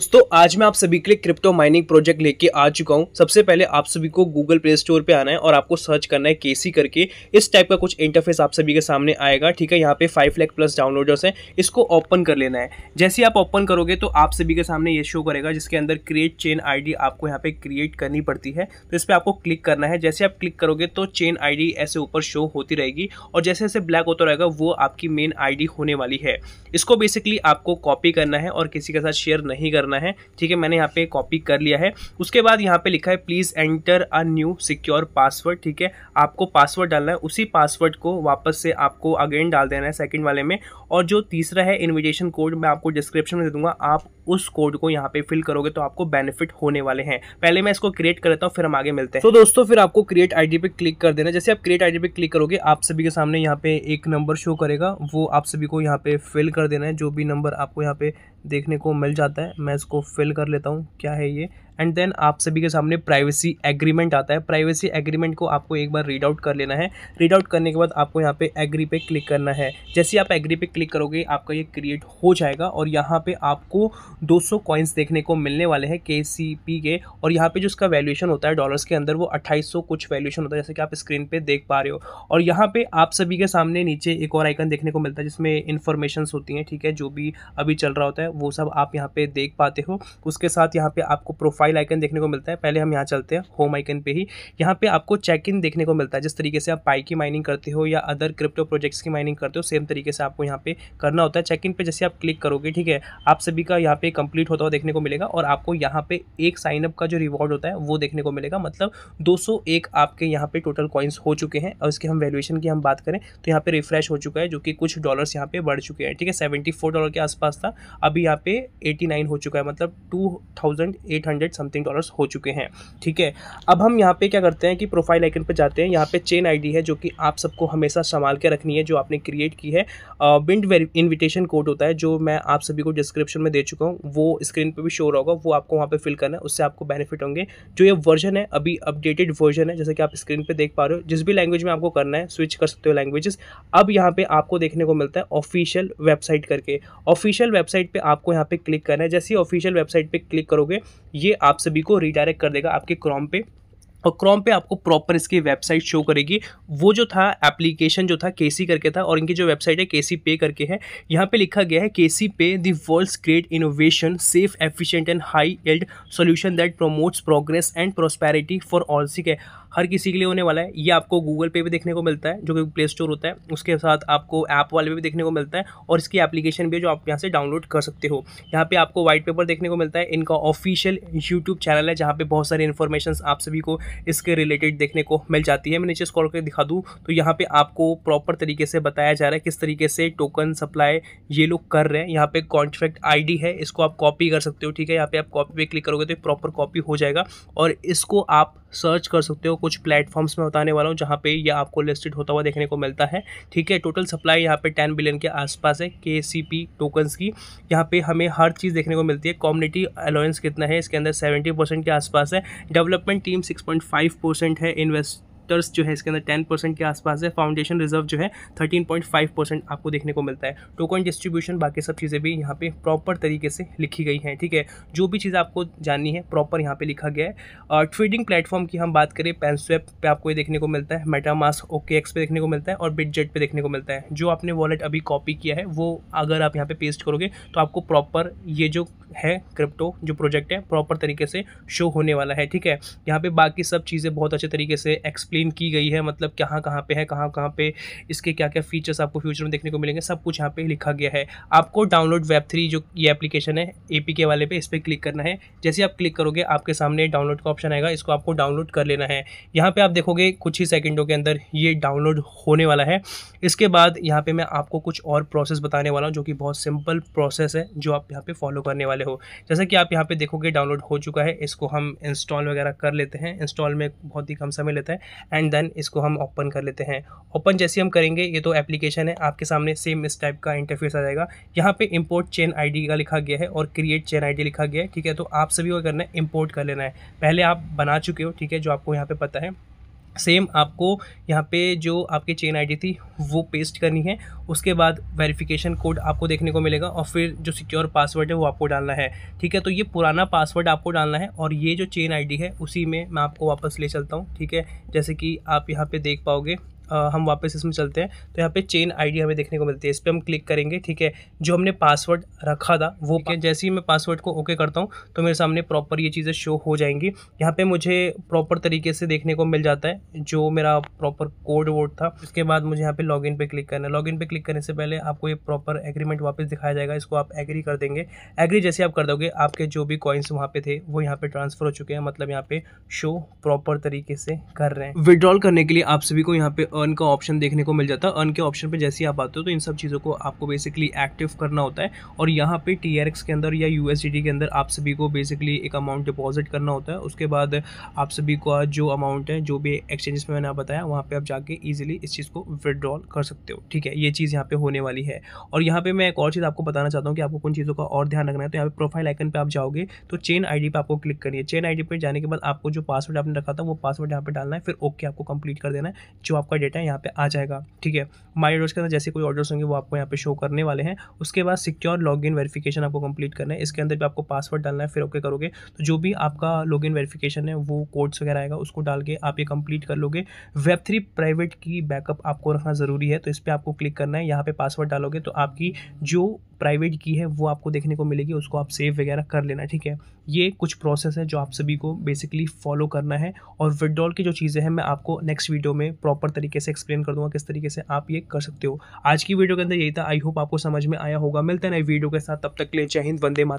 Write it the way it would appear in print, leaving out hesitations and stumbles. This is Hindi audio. दोस्तों आज मैं आप सभी के लिए क्रिप्टो माइनिंग प्रोजेक्ट लेके आ चुका हूं। सबसे पहले आप सभी को गूगल प्ले स्टोर पे आना है और आपको सर्च करना है केसी करके। इस टाइप का कुछ इंटरफेस आप सभी के सामने आएगा, ठीक है। यहाँ पे 5 लाख प्लस डाउनलोडर्स हैं, इसको ओपन कर लेना है। जैसे आप ओपन करोगे तो आप सभी के सामने ये शो करेगा जिसके अंदर क्रिएट चेन आई डी आपको यहाँ पे क्रिएट करनी पड़ती है, तो इस पर आपको क्लिक करना है। जैसे आप क्लिक करोगे तो चेन आई डी ऐसे ऊपर शो होती रहेगी और जैसे जैसे ब्लैक होता रहेगा वो आपकी मेन आई डी होने वाली है। इसको बेसिकली आपको कॉपी करना है और किसी के साथ शेयर नहीं करना है, ठीक है। मैंने यहाँ पे कॉपी कर लिया है। उसके बाद यहाँ पे लिखा है please enter a new secure password, ठीक है। आपको पासवर्ड डालना है, उसी पासवर्ड को वापस से आपको अगेन डाल देना है सेकंड वाले में। और जो तीसरा है इन्विटेशन कोड, मैं आपको डिस्क्रिप्शन में दे दूंगा, आप उस कोड को यहाँ पे फिल करोगे तो आपको बेनिफिट होने वाले हैं। पहले मैं इसको क्रिएट कर लेता हूँ, फिर हम आगे मिलते हैं। तो दोस्तों फिर आपको क्रिएट आईडी पे क्लिक कर देना। जैसे आप क्रिएट आईडी पे क्लिक करोगे आप सभी के सामने यहाँ पे एक नंबर शो करेगा, वो आप सभी को यहाँ पे फिल कर देना है। जो भी नंबर आपको यहाँ पे देखने को मिल जाता है मैं इसको फिल कर लेता हूँ, क्या है ये। एंड देन आप सभी के सामने प्राइवेसी एग्रीमेंट आता है। प्राइवेसी एग्रीमेंट को आपको एक बार रीड आउट कर लेना है। रीड आउट करने के बाद आपको यहाँ पे एग्री पे क्लिक करना है। जैसे आप एग्री पे क्लिक करोगे आपका ये क्रिएट हो जाएगा और यहाँ पे आपको 200 कॉइन्स देखने को मिलने वाले हैं KCP के। और यहाँ पे जो इसका वैल्यूएशन होता है डॉलर्स के अंदर वो 2800 कुछ वैल्यूएशन होता है, जैसे कि आप स्क्रीन पे देख पा रहे हो। और यहाँ पे आप सभी के सामने नीचे एक और आइकन देखने को मिलता है जिसमें इन्फॉर्मेशंस होती हैं, ठीक है। जो भी अभी चल रहा होता है वो सब आप यहाँ पे देख पाते हो। उसके साथ यहाँ पे आपको प्रोफाइल आइकन देखने को मिलता है। पहले हम यहाँ चलते हैं होम आइकन पे ही। यहाँ पे आपको चेक इन देखने को मिलता है। जिस तरीके से आप पाई की माइनिंग करते हो या अदर क्रिप्टो प्रोजेक्ट्स की माइनिंग करते हो सेम तरीके से आपको यहाँ पे करना होता है। चेक इन पे जैसे आप क्लिक करोगे, ठीक है, आप सभी का यहाँ पे कंप्लीट होता हुआ देखने को मिलेगा। और आपको यहाँ पे एक साइनअप का जो रिवॉर्ड होता है वो देखने को मिलेगा, मतलब 201 आपके यहाँ पे टोटल कॉइन्स हो चुके हैं। और इसके हम वैल्यूएशन की हम बात करें तो यहाँ पे रिफ्रेश हो चुका है जो कि कुछ डॉलर्स यहाँ पे बढ़ चुके हैं, ठीक है। $74 के आसपास था, अभी यहाँ पे 89 हो चुका है, मतलब 2800 समथिंग डॉलर्स हो चुके हैं, ठीक है। अब हम यहाँ पे क्या करते हैं कि प्रोफाइल आइकन पे जाते हैं। यहाँ पे चेन आईडी है जो कि आप सबको हमेशा संभाल के रखनी है जो आपने क्रिएट की है। बिंड इन्विटेशन कोड होता है जो मैं आप सभी को डिस्क्रिप्शन में दे चुका हूँ, वो स्क्रीन पे भी शो होगा, वो आपको वहाँ पे फिल करना है, उससे आपको बेनिफिट होंगे। जो ये वर्जन है अभी अपडेटेड वर्जन है, जैसे कि आप स्क्रीन पे देख पा रहे हो। जिस भी लैंग्वेज में आपको करना है स्विच कर सकते हो लैंग्वेजेस। अब यहाँ पे आपको देखने को मिलता है ऑफिशियल वेबसाइट करके। ऑफिशियल वेबसाइट पे आपको यहाँ पे क्लिक करना है। जैसे ही ऑफिशियल वेबसाइट पे क्लिक करोगे ये आप सभी को रिडायरेक्ट कर देगा आपके क्रोम पे, और क्रोम पे आपको प्रॉपर इसकी वेबसाइट शो करेगी। वो जो था एप्लीकेशन जो था केसी करके था और इनकी जो वेबसाइट है केसी पे करके है। यहाँ पे लिखा गया है केसी पे the world's great innovation safe efficient and high yield solution that promotes progress and prosperity for all. ठीक है, हर किसी के लिए होने वाला है। ये आपको गूगल पे भी देखने को मिलता है जो कि प्ले स्टोर होता है, उसके साथ आपको ऐप वाले भी देखने को मिलता है और इसकी एप्लीकेशन भी है जो आप यहाँ से डाउनलोड कर सकते हो। यहाँ पे आपको वाइट पेपर देखने को मिलता है। इनका ऑफिशियल यूट्यूब चैनल है जहाँ पे बहुत सारी इन्फॉर्मेशन आप सभी को इसके रिलेटेड देखने को मिल जाती है। मैं नीचे स्क्रॉल करके दिखा दूँ तो यहाँ पे आपको प्रॉपर तरीके से बताया जा रहा है किस तरीके से टोकन सप्लाई ये लोग कर रहे हैं। यहाँ पे कॉन्ट्रैक्ट आईडी है, इसको आप कॉपी कर सकते हो, ठीक है। यहाँ पे आप कॉपी पे क्लिक करोगे तो प्रॉपर कॉपी हो जाएगा और इसको आप सर्च कर सकते हो। कुछ प्लेटफॉर्म्स में बताने वाला हूँ जहाँ पे यह आपको लिस्टेड होता हुआ देखने को मिलता है, ठीक है। टोटल सप्लाई यहाँ पे 10 बिलियन के आसपास है KCP टोकन्स की। यहाँ पे हमें हर चीज़ देखने को मिलती है। कम्युनिटी अलाउंस कितना है इसके अंदर 70% के आसपास है। डेवलपमेंट टीम 6.5% है। इन्वेस्टर्स जो है इसके अंदर 10% के आसपास है। फाउंडेशन रिजर्व जो है 13.5% आपको देखने को मिलता है। टोकन डिस्ट्रीब्यूशन बाकी सब चीज़ें भी यहाँ पे प्रॉपर तरीके से लिखी गई हैं, ठीक है। जो भी चीज़ आपको जाननी है प्रॉपर यहाँ पे लिखा गया है। ट्रेडिंग प्लेटफॉर्म की हम बात करें पैनस्वैप पे आपको ये देखने को मिलता है। मेटामास्क OKX पे देखने को मिलता है और बिटजेट पे देखने को मिलता है। जो आपने वॉलेट अभी कॉपी किया है वो अगर आप यहाँ पे पेस्ट करोगे तो आपको प्रॉपर ये जो है क्रिप्टो जो प्रोजेक्ट है प्रॉपर तरीके से शो होने वाला है, ठीक है। यहाँ पे बाकी सब चीज़ें बहुत अच्छे तरीके से एक्सप्लेन की गई है, मतलब कहाँ कहाँ पे है, कहाँ कहाँ पे इसके क्या क्या फीचर्स आपको फ्यूचर में देखने को मिलेंगे, सब कुछ यहाँ पे लिखा गया है। आपको डाउनलोड Web3 जो ये एप्लीकेशन है APK वाले पे, इस पर क्लिक करना है। जैसे आप क्लिक करोगे आपके सामने डाउनलोड का ऑप्शन आएगा, इसको आपको डाउनलोड कर लेना है। यहाँ पर आप देखोगे कुछ ही सेकेंडों के अंदर ये डाउनलोड होने वाला है। इसके बाद यहाँ पर मैं आपको कुछ और प्रोसेस बताने वाला हूँ जो कि बहुत सिंपल प्रोसेस है जो आप यहाँ पर फॉलो करने वाले हो। जैसा कि आप यहाँ पे देखोगे डाउनलोड हो चुका है, इसको हम इंस्टॉल वगैरह कर लेते हैं। इंस्टॉल में बहुत ही कम समय लेता है। एंड देन इसको हम ओपन कर लेते हैं। ओपन जैसे हम करेंगे ये तो एप्लीकेशन है, आपके सामने सेम इस टाइप का इंटरफेस आ जाएगा। यहाँ पे इंपोर्ट चेन आईडी का लिखा गया है और क्रिएट चेन आईडी लिखा गया है, ठीक है। तो आप सभी को करना है इंपोर्ट कर लेना है। पहले आप बना चुके हो, ठीक है, जो आपको यहाँ पे पता है सेम आपको यहाँ पे जो आपकी चेन आईडी थी वो पेस्ट करनी है, उसके बाद वेरिफिकेशन कोड आपको देखने को मिलेगा और फिर जो सिक्योर पासवर्ड है वो आपको डालना है। ठीक है, तो ये पुराना पासवर्ड आपको डालना है और ये जो चेन आईडी है उसी में मैं आपको वापस ले चलता हूँ। ठीक है, जैसे कि आप यहाँ पे देख पाओगे, हम वापस इसमें चलते हैं तो यहाँ पे चेन आईडी हमें देखने को मिलती है, इस पर हम क्लिक करेंगे। ठीक है, जो हमने पासवर्ड रखा था वो क्या, जैसे ही मैं पासवर्ड को ओके करता हूँ तो मेरे सामने प्रॉपर ये चीज़ें शो हो जाएंगी। यहाँ पे मुझे प्रॉपर तरीके से देखने को मिल जाता है जो मेरा प्रॉपर कोड वोड था। उसके बाद मुझे यहाँ पर लॉगिन पे क्लिक करना है। लॉगिन पे क्लिक करने से पहले आपको ये प्रॉपर एग्रीमेंट वापस दिखाया जाएगा, इसको आप एग्री कर देंगे। एग्री जैसे आप कर दोगे आपके जो भी कॉइन्स वहाँ पे थे वो यहाँ पर ट्रांसफ़र हो चुके हैं, मतलब यहाँ पे शो प्रॉपर तरीके से कर रहे हैं। विड्रॉल करने के लिए आप सभी को यहाँ पे अर्न का ऑप्शन देखने को मिल जाता है। अर्न के ऑप्शन पे जैसे ही आप आते हो तो इन सब चीज़ों को आपको बेसिकली एक्टिव करना होता है और यहाँ पे TRX के अंदर या USDT के अंदर आप सभी को बेसिकली एक अमाउंट डिपॉजिट करना होता है। उसके बाद आप सभी को जो अमाउंट है जो भी एक्सचेंजेस में मैंने बताया वहाँ पे आप जाके ईजिली इस चीज़ को विड्रॉल कर सकते हो। ठीक है, ये चीज़ यहाँ पर होने वाली है। और यहाँ पर मैं एक और चीज़ आपको बताना चाहता हूँ कि आपको कुछ चीज़ों का और ध्यान रखना है। तो यहाँ पर प्रोफाइल आइकन पर आप जाओगे तो चेन आई डी पर आपको क्लिक करिए। चेन आई डी पर जाने के बाद आपको जो पासवर्ड आपने रखा था वो पासवर्ड यहाँ पर डालना है, फिर ओके आपको कंप्लीट कर देना है, जो आपका डेटा है यहाँ पे आ जाएगा। ठीक है, माय ऑर्डर्स के अंदर जैसे कोई ऑर्डर्स होंगे वो आपको यहाँ पे शो करने वाले हैं। उसके बाद सिक्योर लॉगिन वेरिफिकेशन आपको कंप्लीट करना है, इसके अंदर भी आपको पासवर्ड डालना है, फिर ओके करोगे तो जो भी आपका लॉगिन वेरिफिकेशन है वो कोड्स वगैरह आएगा, उसको डाल के आप ये कंप्लीट कर लोगे। वेब 3 प्राइवेट की बैकअप आपको रखना ज़रूरी है, तो इस पर आपको क्लिक करना है। यहाँ पर पासवर्ड डालोगे तो आपकी जो प्राइवेट की है वो आपको देखने को मिलेगी, उसको आप सेव वगैरह कर लेना। ठीक है, ये कुछ प्रोसेस है जो आप सभी को बेसिकली फॉलो करना है और विड्रॉल की जो चीज़ें हैं मैं आपको नेक्स्ट वीडियो में प्रॉपर तरीके से एक्सप्लेन कर दूंगा किस तरीके से आप ये कर सकते हो। आज की वीडियो के अंदर यही था, आई होप आपको समझ में आया होगा। मिलते हैं नए वीडियो के साथ, तब तक के लिए जय हिंद, वंदे मातरम।